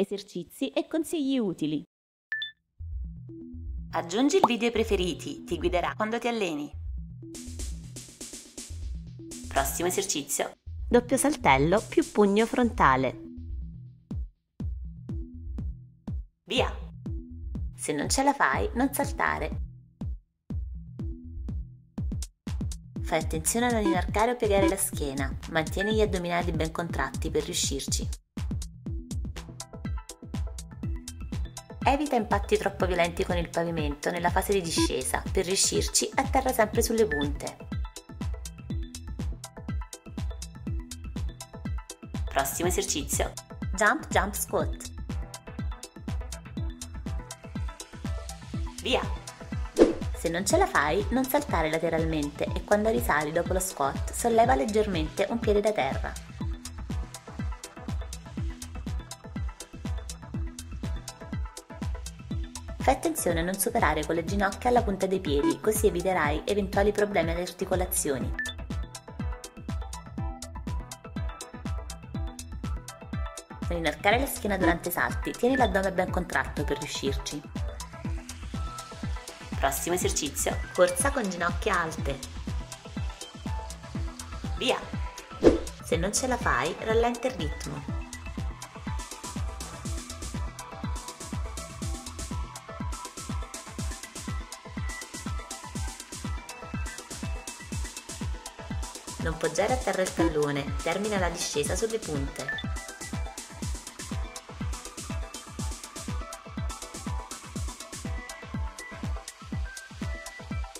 esercizi e consigli utili. Aggiungi il video ai preferiti, ti guiderà quando ti alleni. Prossimo esercizio. Doppio saltello più pugno frontale. Via! Se non ce la fai, non saltare. Fai attenzione a non inarcare o piegare la schiena. Mantieni gli addominali ben contratti per riuscirci. Evita impatti troppo violenti con il pavimento nella fase di discesa. Per riuscirci, atterra sempre sulle punte. Prossimo esercizio. Jump, jump, squat. Via! Se non ce la fai, non saltare lateralmente e quando risali dopo lo squat, solleva leggermente un piede da terra. Fai attenzione a non superare con le ginocchia la punta dei piedi, così eviterai eventuali problemi alle articolazioni. Per inarcare la schiena durante i salti, tieni l'addome ben contratto per riuscirci. Prossimo esercizio. Corsa con ginocchia alte. Via! Se non ce la fai, rallenta il ritmo. Non poggiare a terra il tallone, termina la discesa sulle punte.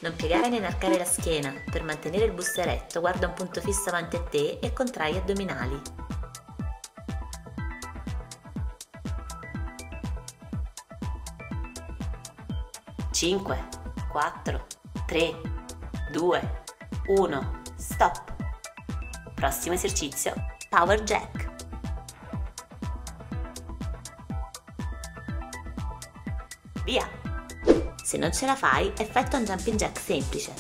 Non piegare né inarcare la schiena, per mantenere il busto eretto guarda un punto fisso avanti a te e contrai gli addominali. Cinque, 4, 3, 2, 1, stop! Prossimo esercizio, Power Jack. Via! Se non ce la fai, effettua un jumping jack semplice.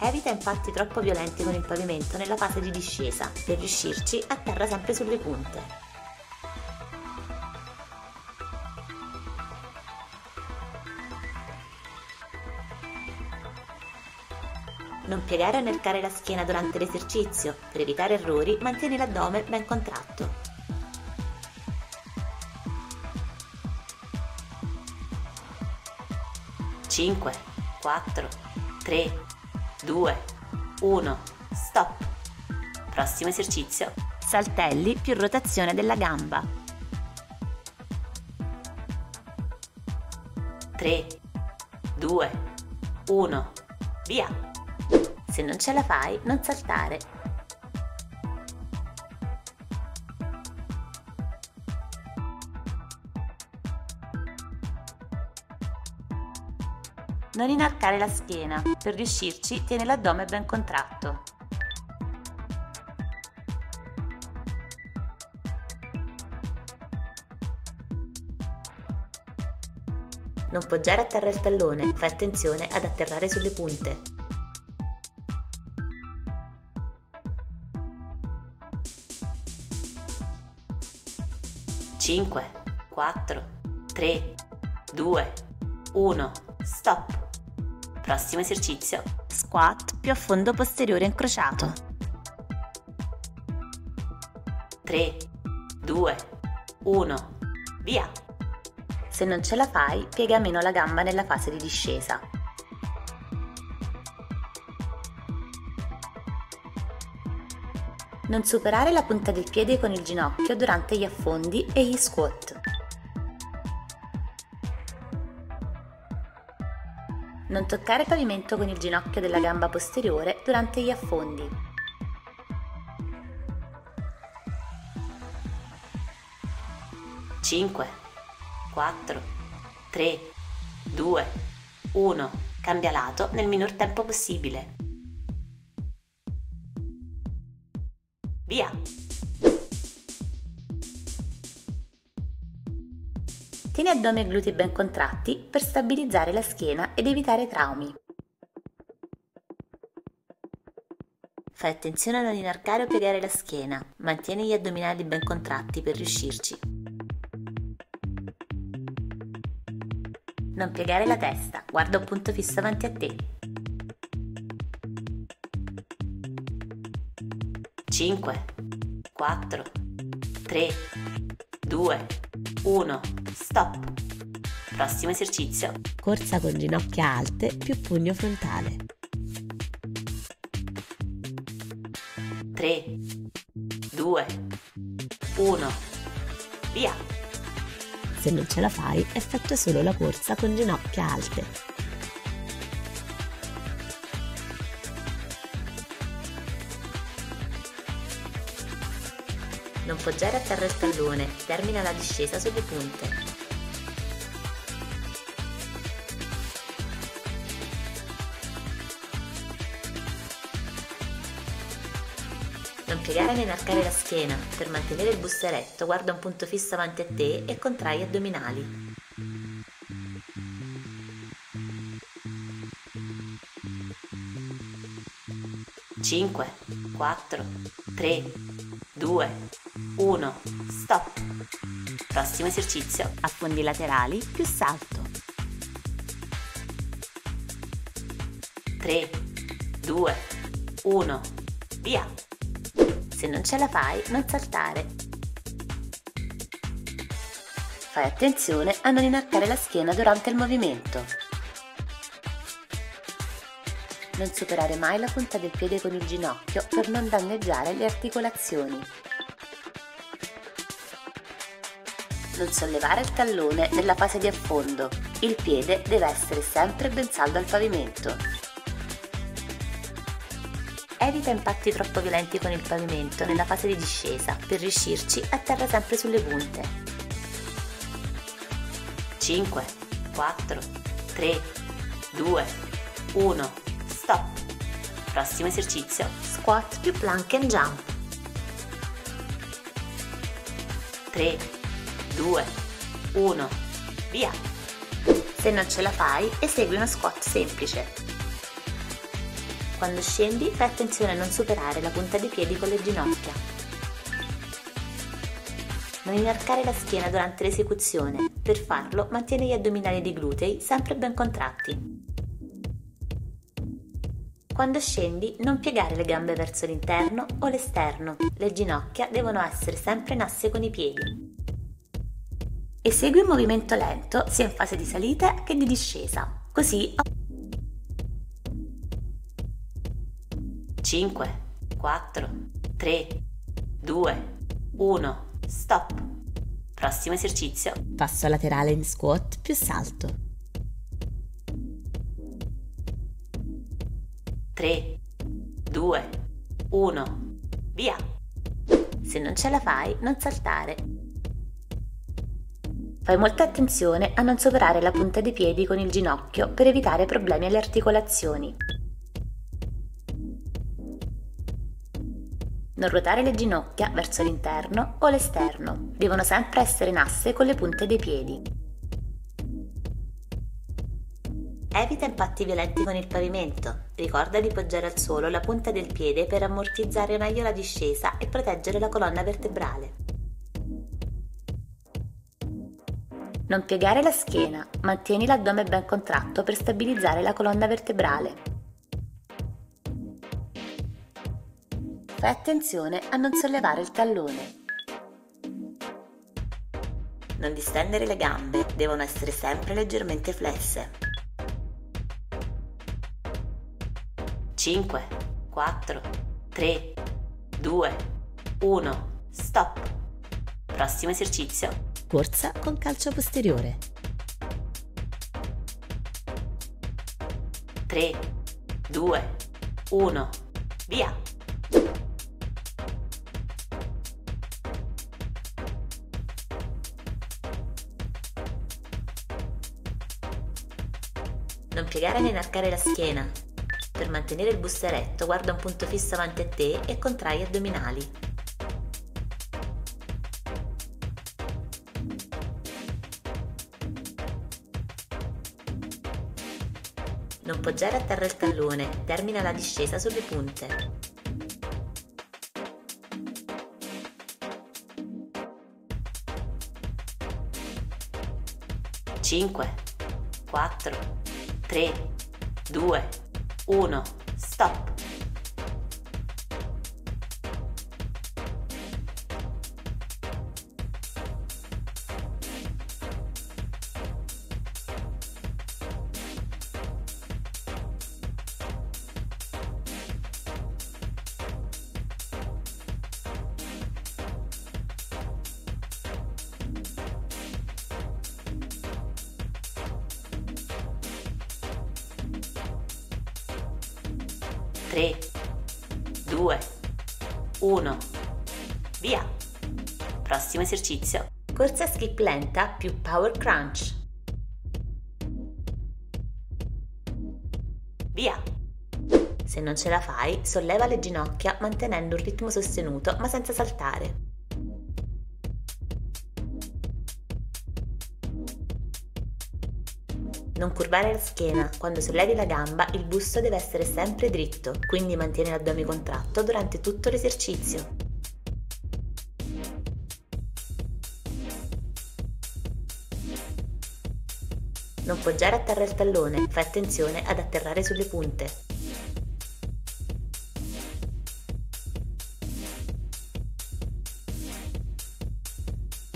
Evita impatti troppo violenti con il pavimento nella fase di discesa. Per riuscirci, atterra sempre sulle punte. Non piegare o inarcare la schiena durante l'esercizio, per evitare errori mantieni l'addome ben contratto. Cinque, 4, 3, 2, 1, stop! Prossimo esercizio. Saltelli più rotazione della gamba. 3, 2, 1, via! Se non ce la fai, non saltare. Non inarcare la schiena. Per riuscirci, tieni l'addome ben contratto. Non poggiare a terra il tallone. Fai attenzione ad atterrare sulle punte. Cinque, 4, 3, 2, 1, stop! Prossimo esercizio. Squat più a fondo posteriore incrociato. 3, 2, 1, via! Se non ce la fai, piega meno la gamba nella fase di discesa. Non superare la punta del piede con il ginocchio durante gli affondi e gli squat. Non toccare il pavimento con il ginocchio della gamba posteriore durante gli affondi. Cinque, 4, 3, 2, 1. Cambia lato nel minor tempo possibile. Via! Tieni addome e glutei ben contratti per stabilizzare la schiena ed evitare traumi. Fai attenzione a non inarcare o piegare la schiena. Mantieni gli addominali ben contratti per riuscirci. Non piegare la testa, guarda un punto fisso davanti a te. 5, 4, 3, 2, 1, stop! Prossimo esercizio. Corsa con ginocchia alte più pugno frontale. 3, 2, 1, via! Se non ce la fai, effettua solo la corsa con ginocchia alte. Non poggiare a terra il tallone, termina la discesa sulle punte. Non piegare né inarcare la schiena, per mantenere il busto eretto guarda un punto fisso davanti a te e contrai gli addominali. Cinque, quattro, tre, due, uno, stop! Prossimo esercizio, affondi laterali più salto. 3, 2, 1, via! Se non ce la fai, non saltare. Fai attenzione a non inarcare la schiena durante il movimento. Non superare mai la punta del piede con il ginocchio per non danneggiare le articolazioni. Non sollevare il tallone nella fase di affondo. Il piede deve essere sempre ben saldo al pavimento. Evita impatti troppo violenti con il pavimento nella fase di discesa, per riuscirci atterra sempre sulle punte. 5, 4, 3, 2, 1, stop! Prossimo esercizio, squat più plank and jump. 3, 2, 1, via! Se non ce la fai, esegui uno squat semplice. Quando scendi, fai attenzione a non superare la punta dei piedi con le ginocchia. Non inarcare la schiena durante l'esecuzione. Per farlo, mantieni gli addominali dei glutei sempre ben contratti. Quando scendi, non piegare le gambe verso l'interno o l'esterno. Le ginocchia devono essere sempre in asse con i piedi. Esegui un movimento lento, sia in fase di salita che di discesa. Così 5, 4, 3, 2, 1, stop! Prossimo esercizio. Passo laterale in squat più salto. 3, 2, 1, via! Se non ce la fai, non saltare. Fai molta attenzione a non superare la punta dei piedi con il ginocchio per evitare problemi alle articolazioni. Non ruotare le ginocchia verso l'interno o l'esterno, devono sempre essere in asse con le punte dei piedi. Evita impatti violenti con il pavimento, ricorda di poggiare al suolo la punta del piede per ammortizzare meglio la discesa e proteggere la colonna vertebrale. Non piegare la schiena, mantieni l'addome ben contratto per stabilizzare la colonna vertebrale. Fai attenzione a non sollevare il tallone. Non distendere le gambe, devono essere sempre leggermente flesse. 5, 4, 3, 2, 1, stop! Prossimo esercizio. Corsa con calcio posteriore. 3, 2, 1, via! Non piegare né inarcare la schiena. Per mantenere il busto eretto, guarda un punto fisso davanti a te e contrai gli addominali. Non poggiare a terra il tallone, termina la discesa sulle punte. 5, 4, 3, 2, 1, stop! Via! Prossimo esercizio. Corsa skip lenta più power crunch. Via! Se non ce la fai, solleva le ginocchia mantenendo un ritmo sostenuto ma senza saltare. Non curvare la schiena, quando sollevi la gamba il busto deve essere sempre dritto, quindi mantieni l'addome contratto durante tutto l'esercizio. Non poggiare a terra il tallone, fai attenzione ad atterrare sulle punte.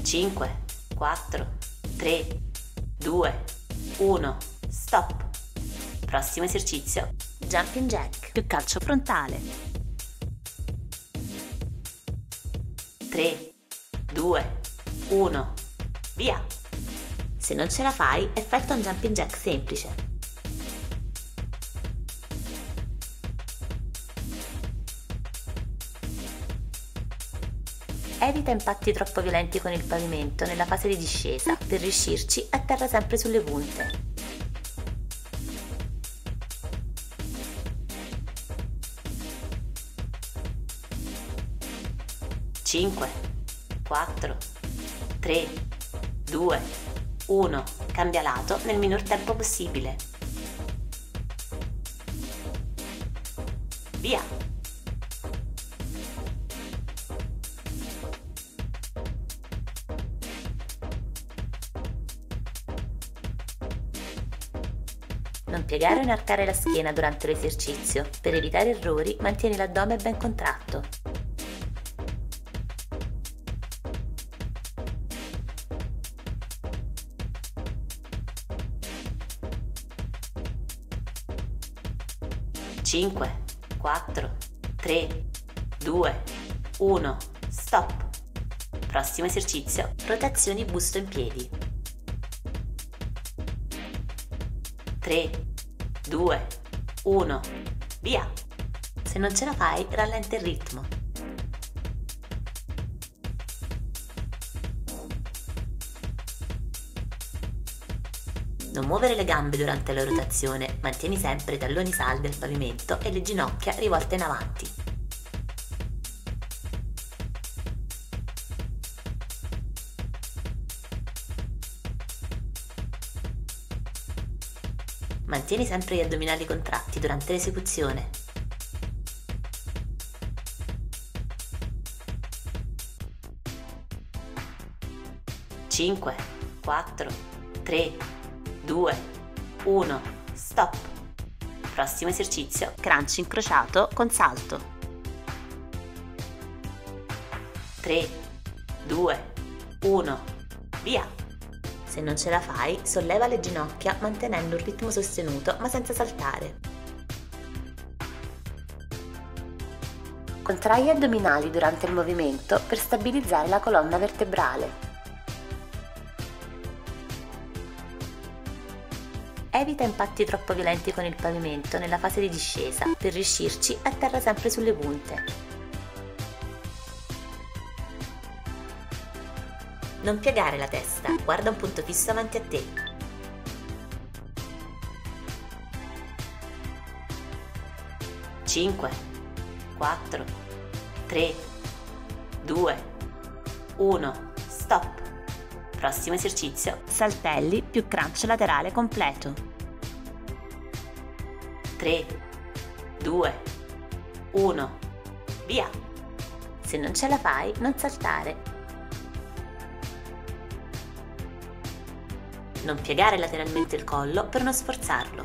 Cinque, 4, 3, 2, 1, stop! Prossimo esercizio. Jumping jack più calcio frontale. 3, 2, 1, via! Se non ce la fai, effettua un jumping jack semplice. Evita impatti troppo violenti con il pavimento nella fase di discesa, per riuscirci atterra sempre sulle punte. Cinque, 4, 3, 2, 1. Cambia lato nel minor tempo possibile. Via! Non piegare o inarcare la schiena durante l'esercizio. Per evitare errori, mantieni l'addome ben contratto. Cinque, 4, 3, 2, 1, stop! Prossimo esercizio, rotazioni busto in piedi. 3, 2, 1, via! Se non ce la fai, rallenta il ritmo. Non muovere le gambe durante la rotazione, mantieni sempre i talloni saldi al pavimento e le ginocchia rivolte in avanti. Mantieni sempre gli addominali contratti durante l'esecuzione. Cinque, 4, 3, 2, 1, stop! Prossimo esercizio, crunch incrociato con salto. 3, 2, 1, via! Se non ce la fai, solleva le ginocchia mantenendo un ritmo sostenuto ma senza saltare. Contrai gli addominali durante il movimento per stabilizzare la colonna vertebrale. Evita impatti troppo violenti con il pavimento nella fase di discesa, per riuscirci atterra sempre sulle punte. Non piegare la testa, guarda un punto fisso davanti a te. Cinque, 4, 3, 2, 1, stop! Prossimo esercizio, saltelli più crunch laterale completo. 3, 2, 1, via! Se non ce la fai, non saltare. Non piegare lateralmente il collo per non sforzarlo.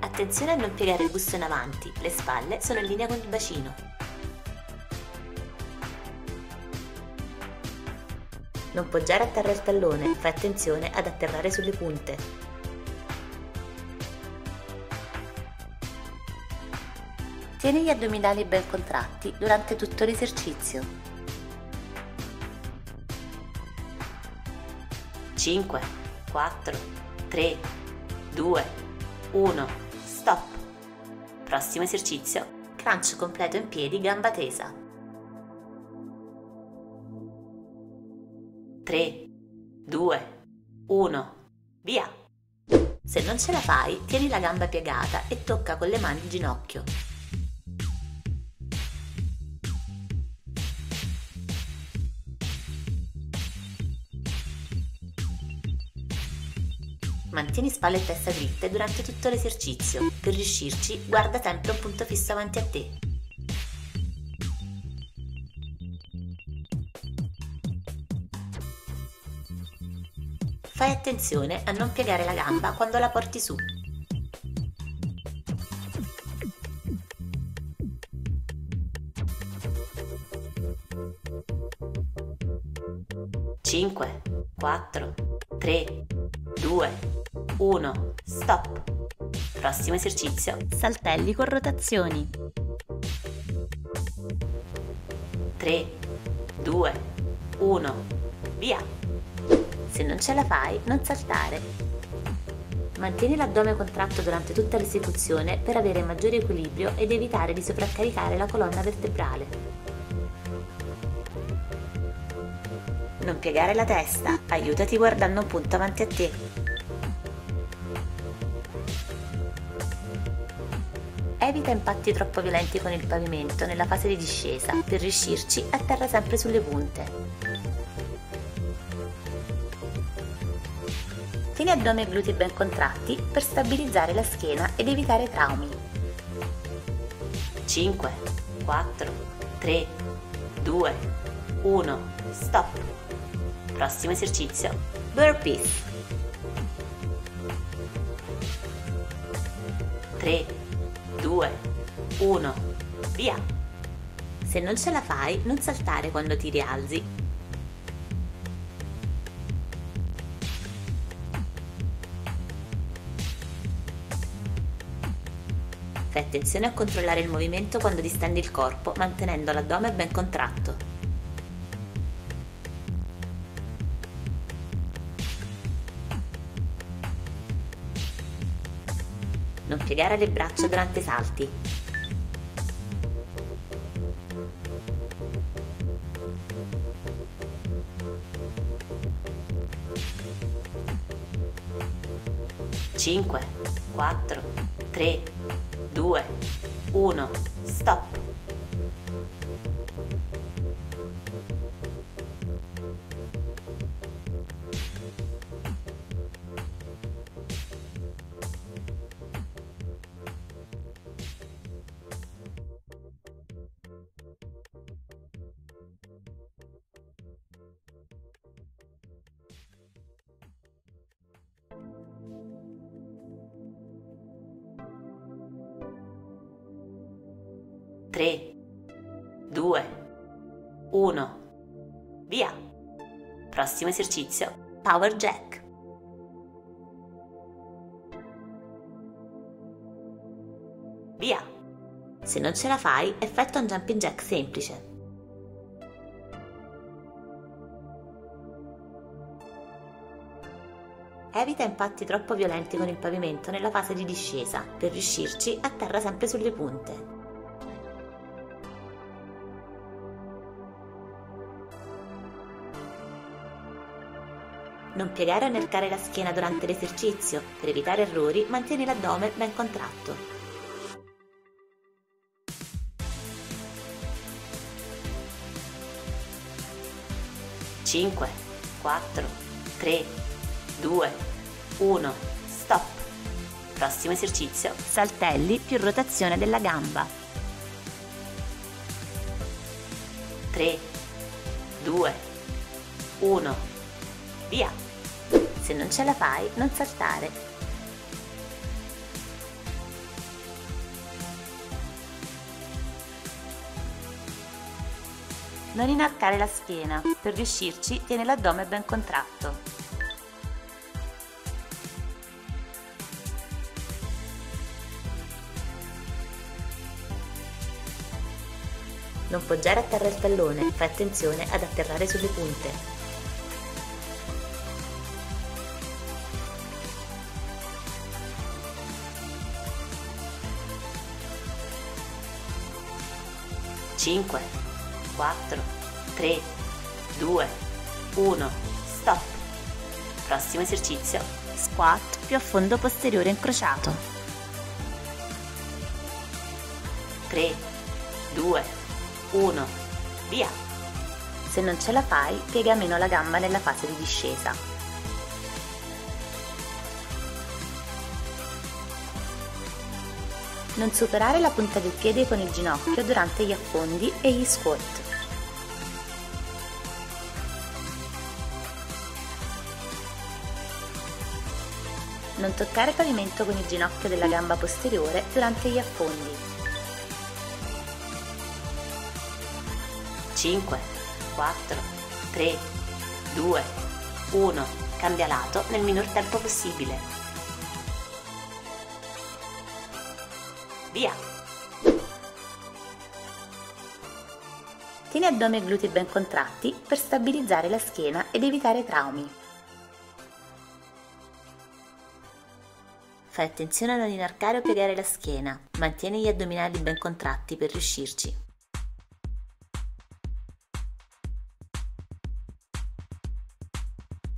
Attenzione a non piegare il busto in avanti, le spalle sono in linea con il bacino. Non poggiare a terra il tallone, fai attenzione ad atterrare sulle punte. Tieni gli addominali ben contratti durante tutto l'esercizio. 5, 4, 3, 2, 1, stop! Prossimo esercizio, crunch completo in piedi, gamba tesa. 3, 2, 1, via! Se non ce la fai, tieni la gamba piegata e tocca con le mani il ginocchio. Mantieni spalle e testa dritte durante tutto l'esercizio. Per riuscirci, guarda sempre un punto fisso avanti a te. Fai attenzione a non piegare la gamba quando la porti su. Cinque, quattro, tre, 2, 1, stop! Prossimo esercizio, saltelli con rotazioni. 3, 2, 1, via! Se non ce la fai, non saltare. Mantieni l'addome contratto durante tutta l'esecuzione per avere maggiore equilibrio ed evitare di sovraccaricare la colonna vertebrale. Non piegare la testa, aiutati guardando un punto avanti a te. Evita impatti troppo violenti con il pavimento nella fase di discesa, per riuscirci atterra sempre sulle punte. Tieni addome e glutei ben contratti per stabilizzare la schiena ed evitare traumi. 5, 4, 3, 2, 1, stop! Prossimo esercizio, burpees. 3, 2, 1, via! Se non ce la fai, non saltare quando ti rialzi. Fai attenzione a controllare il movimento quando distendi il corpo, mantenendo l'addome ben contratto. Non piegare le braccia durante i salti. Cinque, quattro, tre, due, uno, stop! Tre, due, uno, via! Prossimo esercizio, power jack. 3, se non ce la fai, effettua un jumping jack semplice. Evita impatti troppo violenti con il pavimento nella fase di discesa, per riuscirci atterra sempre sulle punte. Non piegare o nercare la schiena durante l'esercizio, per evitare errori mantieni l'addome ben contratto. Cinque, quattro, tre, due, uno, stop! Prossimo esercizio, saltelli più rotazione della gamba. 3, 2, 1, via! Se non ce la fai, non saltare. Non inarcare la schiena, per riuscirci tieni l'addome ben contratto. Non poggiare a terra il tallone, fai attenzione ad atterrare sulle punte. Cinque, 4, 3, 2, 1, stop! Prossimo esercizio, squat più a fondo posteriore incrociato. 3, 2, 1, via! Se non ce la fai, piega meno la gamba nella fase di discesa. Non superare la punta del piede con il ginocchio durante gli affondi e gli squat. Non toccare il pavimento con il ginocchio della gamba posteriore durante gli affondi. 5, 4, 3, 2, 1, cambia lato nel minor tempo possibile. Via! Tieni addome e glutei ben contratti per stabilizzare la schiena ed evitare traumi. Fai attenzione a non inarcare o piegare la schiena, mantieni gli addominali ben contratti per riuscirci.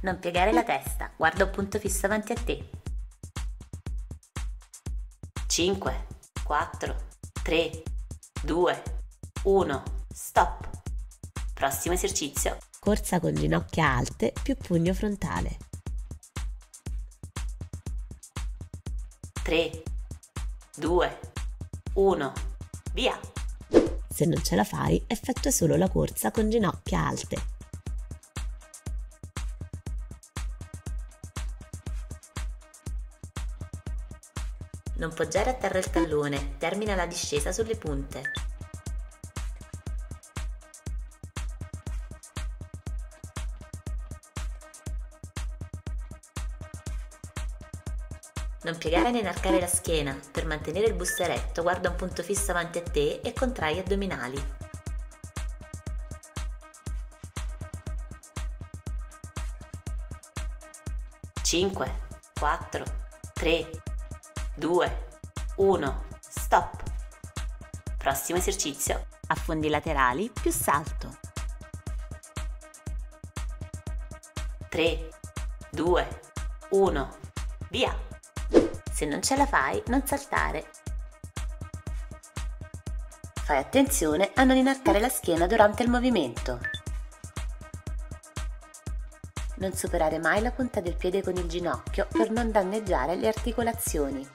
Non piegare la testa, guarda un punto fisso avanti a te. 5, 4, 3, 2, 1, stop! Prossimo esercizio, corsa con ginocchia alte più pugno frontale. 3, 2, 1, via! Se non ce la fai, effettua solo la corsa con ginocchia alte. Non poggiare a terra il tallone, termina la discesa sulle punte. Non piegare né inarcare la schiena, per mantenere il busto eretto guarda un punto fisso avanti a te e contrai gli addominali. Cinque, 4, 3, 2, 1, stop! Prossimo esercizio, affondi laterali più salto. 3, 2, 1, via! Se non ce la fai, non saltare. Fai attenzione a non inarcare la schiena durante il movimento. Non superare mai la punta del piede con il ginocchio per non danneggiare le articolazioni.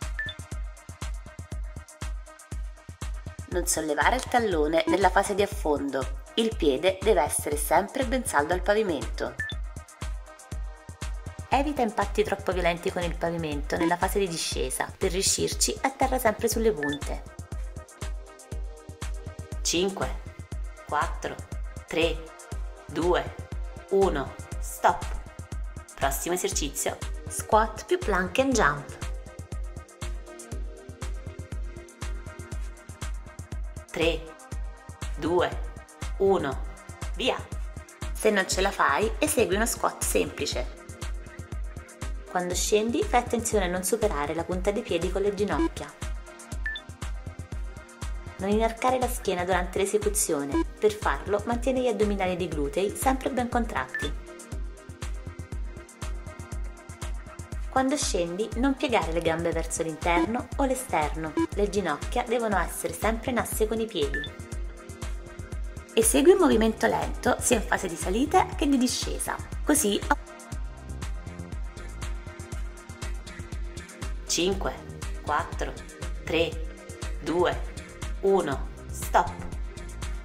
Non sollevare il tallone nella fase di affondo, il piede deve essere sempre ben saldo al pavimento. Evita impatti troppo violenti con il pavimento nella fase di discesa, per riuscirci atterra sempre sulle punte. 5, 4, 3, 2, 1, stop! Prossimo esercizio, squat più plank and jump. 3, 2, 1, via! Se non ce la fai, esegui uno squat semplice. Quando scendi, fai attenzione a non superare la punta dei piedi con le ginocchia. Non inarcare la schiena durante l'esecuzione, per farlo mantieni gli addominali e i glutei sempre ben contratti. Quando scendi, non piegare le gambe verso l'interno o l'esterno, le ginocchia devono essere sempre in asse con i piedi. Esegui un movimento lento sia in fase di salita che di discesa, così. 5, 4, 3, 2, 1, stop!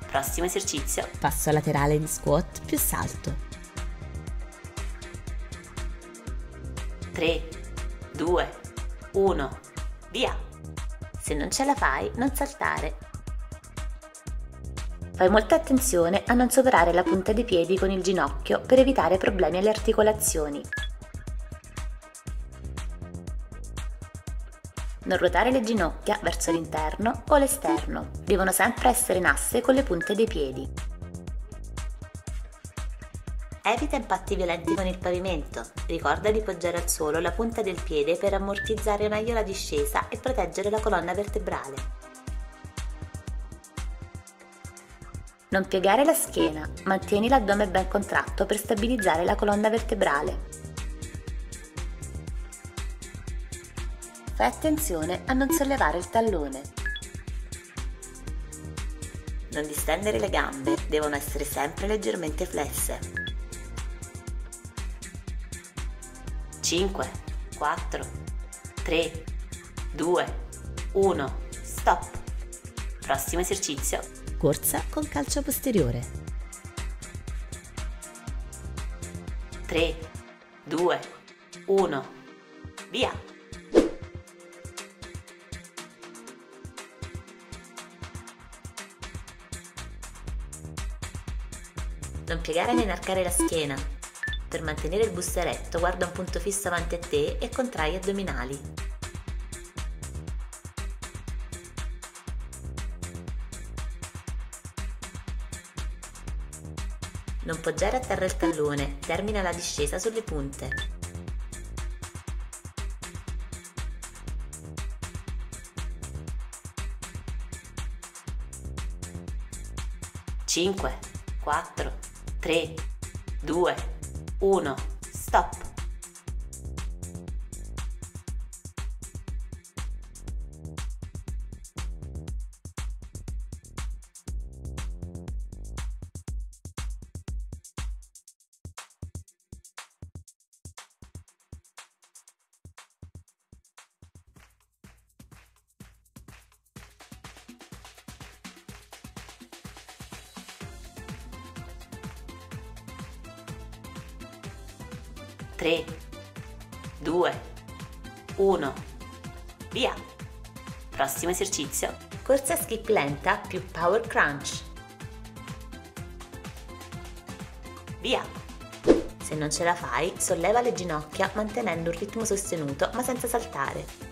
Prossimo esercizio, passo laterale in squat più salto. 3, 2, 1, via! Se non ce la fai, non saltare. Fai molta attenzione a non superare la punta dei piedi con il ginocchio per evitare problemi alle articolazioni. Non ruotare le ginocchia verso l'interno o l'esterno, devono sempre essere in asse con le punte dei piedi. Evita impatti violenti con il pavimento, ricorda di poggiare al suolo la punta del piede per ammortizzare meglio la discesa e proteggere la colonna vertebrale. Non piegare la schiena, mantieni l'addome ben contratto per stabilizzare la colonna vertebrale. Fai attenzione a non sollevare il tallone. Non distendere le gambe, devono essere sempre leggermente flesse. 5, 4, 3, 2, 1, stop! Prossimo esercizio, corsa con calcio posteriore. 3, 2, 1, via! Non piegare né inarcare la schiena. Per mantenere il busto eretto, guarda un punto fisso avanti a te e contrai gli addominali. Non poggiare a terra il tallone, termina la discesa sulle punte. Cinque, 4, 3, 2, 1, stop! Tre, 2, 1, via! Prossimo esercizio, corsa skip lenta più power crunch. Via! Se non ce la fai, solleva le ginocchia mantenendo un ritmo sostenuto ma senza saltare.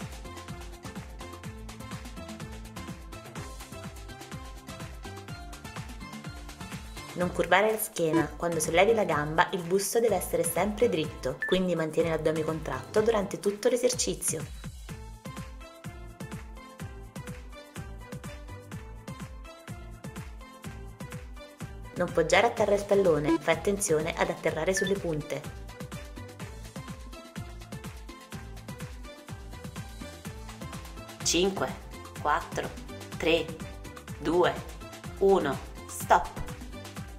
Non curvare la schiena, quando sollevi la gamba il busto deve essere sempre dritto, quindi mantieni l'addome contratto durante tutto l'esercizio. Non poggiare a terra il tallone, fai attenzione ad atterrare sulle punte. Cinque, 4, 3, 2, 1, stop!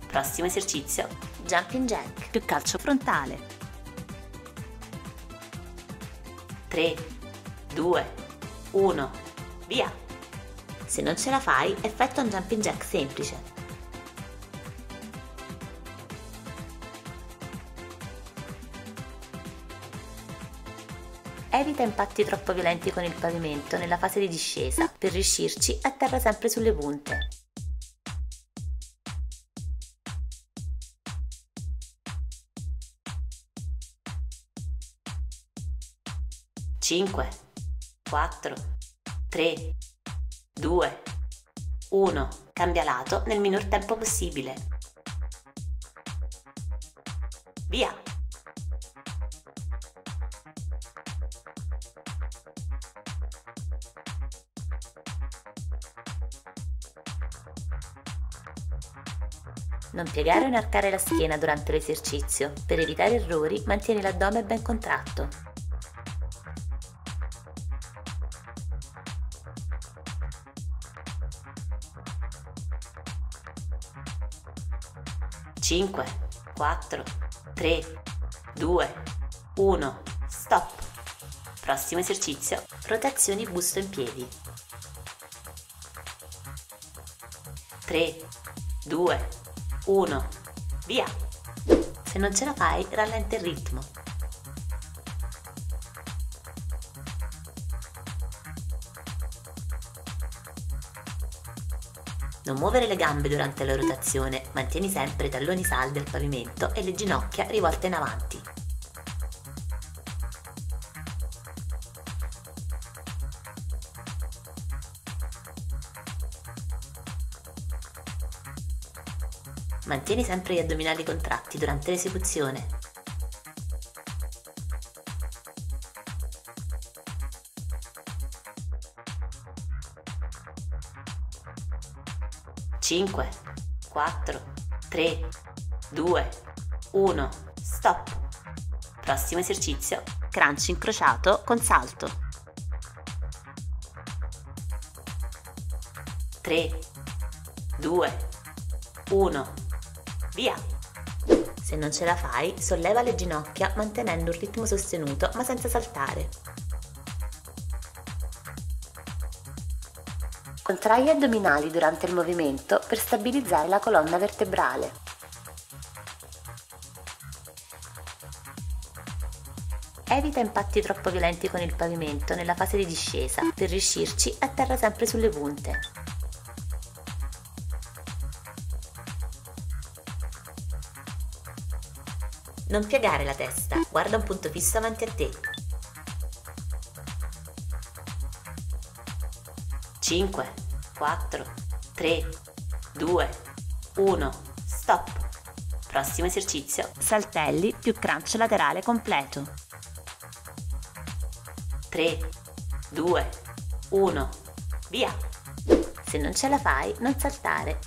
Prossimo esercizio, jumping jack più calcio frontale. 3, 2, 1, via! Se non ce la fai, effettua un jumping jack semplice. Evita impatti troppo violenti con il pavimento nella fase di discesa, per riuscirci atterra sempre sulle punte. Cinque, 4, 3, 2, 1, cambia lato nel minor tempo possibile. Via! Non piegare o inarcare la schiena durante l'esercizio. Per evitare errori, mantieni l'addome ben contratto. Cinque, 4, 3, 2, 1, stop! Prossimo esercizio, rotazioni busto in piedi. 3, 2, 1, via! Se non ce la fai, rallenta il ritmo. Non muovere le gambe durante la rotazione, mantieni sempre i talloni saldi al pavimento e le ginocchia rivolte in avanti. Mantieni sempre gli addominali contratti durante l'esecuzione. Cinque, 4, 3, 2, 1, stop! Prossimo esercizio, crunch incrociato con salto. 3, 2, 1, via! Se non ce la fai, solleva le ginocchia mantenendo un ritmo sostenuto ma senza saltare. Contrai gli addominali durante il movimento per stabilizzare la colonna vertebrale. Evita impatti troppo violenti con il pavimento nella fase di discesa, per riuscirci atterra sempre sulle punte. Non piegare la testa, guarda un punto fisso avanti a te. 5, 4, 3, 2, 1, stop! Prossimo esercizio, saltelli più crunch laterale completo. 3, 2, 1, via! Se non ce la fai, non saltare.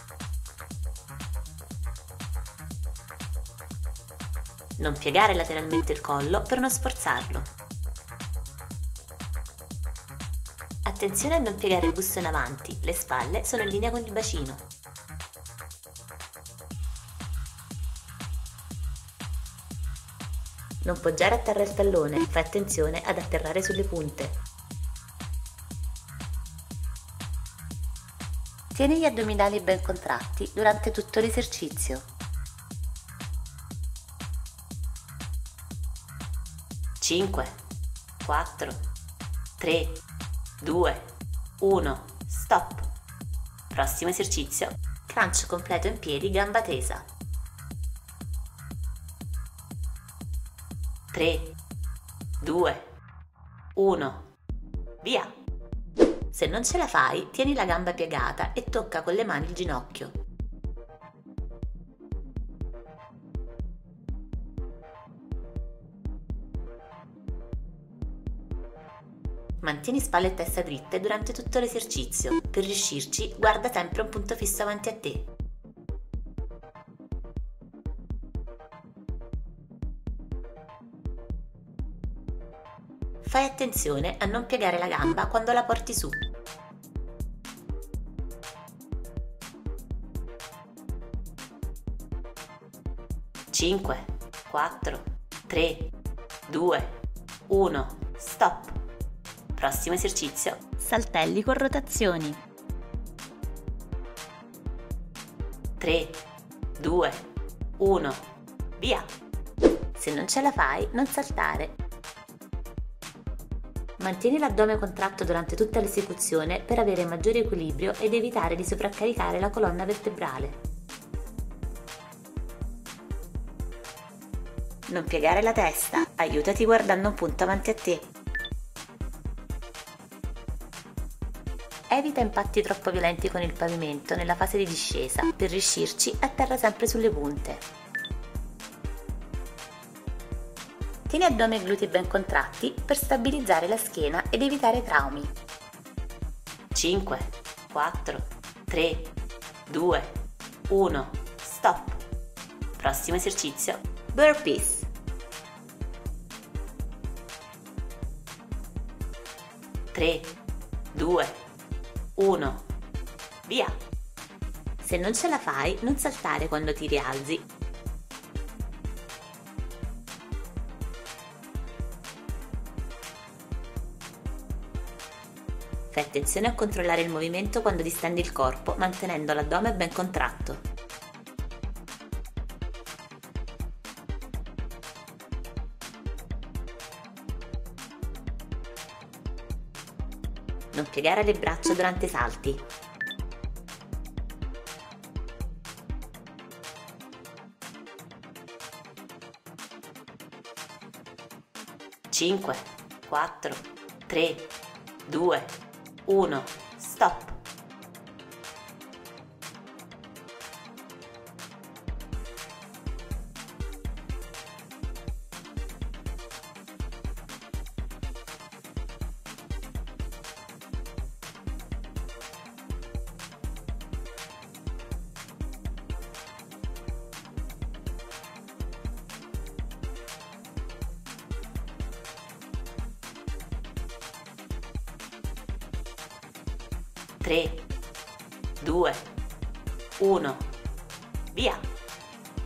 Non piegare lateralmente il collo per non sforzarlo. Attenzione a non piegare il busto in avanti, le spalle sono in linea con il bacino. Non poggiare a terra il tallone, fai attenzione ad atterrare sulle punte. Tieni gli addominali ben contratti durante tutto l'esercizio. 5, 4, 3, 2, 1, stop! Prossimo esercizio, crunch completo in piedi, gamba tesa. 3, 2, 1, via! Se non ce la fai, tieni la gamba piegata e tocca con le mani il ginocchio. Mantieni spalle e testa dritte durante tutto l'esercizio. Per riuscirci, guarda sempre un punto fisso avanti a te. Fai attenzione a non piegare la gamba quando la porti su. Cinque, 4, 3, 2, 1, stop! Prossimo esercizio, saltelli con rotazioni. 3, 2, 1, via! Se non ce la fai, non saltare. Mantieni l'addome contratto durante tutta l'esecuzione per avere maggiore equilibrio ed evitare di sovraccaricare la colonna vertebrale. Non piegare la testa, aiutati guardando un punto avanti a te. Evita impatti troppo violenti con il pavimento nella fase di discesa, per riuscirci atterra sempre sulle punte. Tieni addome e glutei ben contratti per stabilizzare la schiena ed evitare traumi. 5, 4, 3, 2, 1, stop! Prossimo esercizio, burpees. 3, 2, 1, via! Se non ce la fai, non saltare quando ti rialzi. Fai attenzione a controllare il movimento quando distendi il corpo, mantenendo l'addome ben contratto. Non piegare le braccia durante i salti. 5, 4, 3, 2, 1, stop! Via!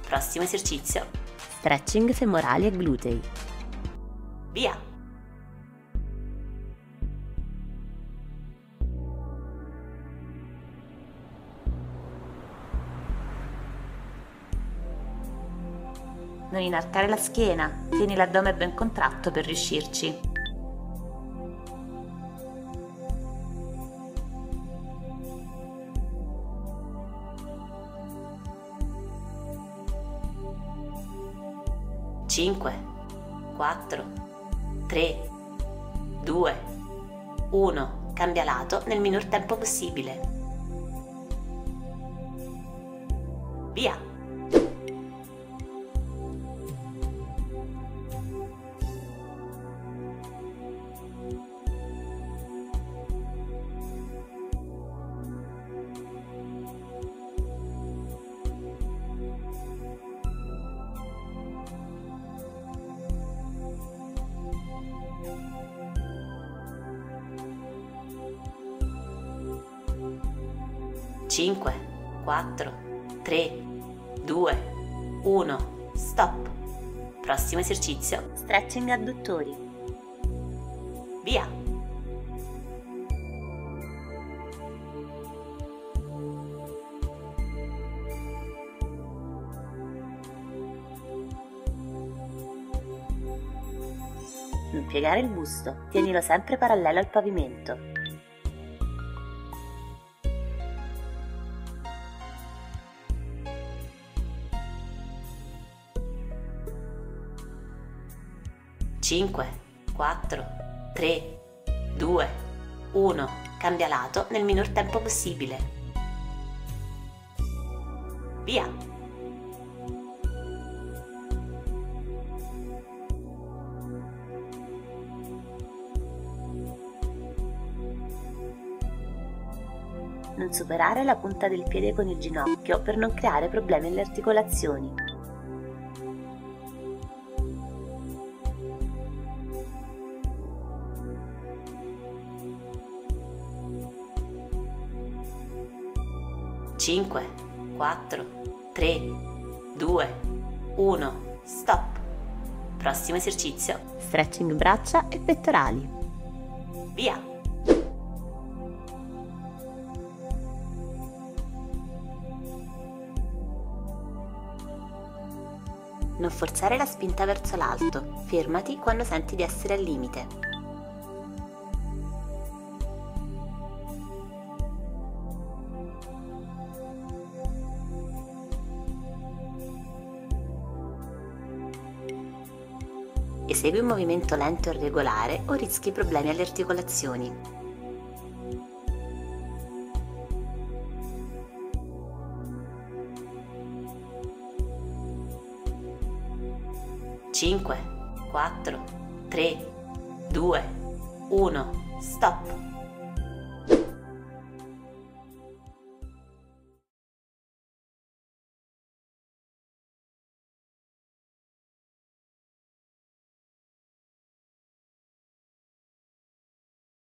Prossimo esercizio. Stretching femorali e glutei. Via! Non inarcare la schiena, tieni l'addome ben contratto per riuscirci. (5, 4, 3, 2, 1) Cambia lato nel minor tempo possibile. Via! Stop! Prossimo esercizio. Stretching adduttori. Via! Non piegare il busto, tienilo sempre parallelo al pavimento. (5, 4, 3, 2, 1) Cambia lato nel minor tempo possibile. Via! Non superare la punta del piede con il ginocchio per non creare problemi alle articolazioni. (5, 4, 3, 2, 1, stop! Prossimo esercizio. Stretching braccia e pettorali. Via! Non forzare la spinta verso l'alto, fermati quando senti di essere al limite. Esegui un movimento lento e regolare o rischi problemi alle articolazioni. (5, 4, 3, 2, 1, stop!